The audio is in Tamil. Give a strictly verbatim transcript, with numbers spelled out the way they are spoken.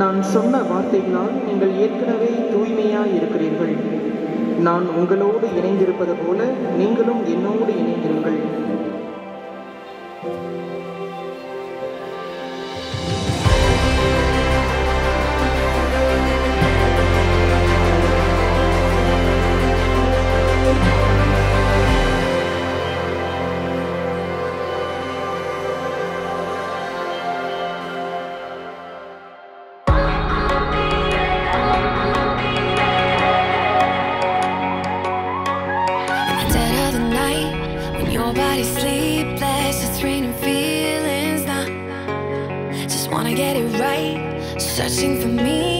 நான் சொன்ன வார்த்தைகளால் நீங்கள் ஏற்கனவே தூய்மையாய் இருக்கிறீர்கள். நான் உங்களோடு இணைந்திருப்பது போல நீங்களும் என்னோடு இணைந்திருங்கள். Searching for me.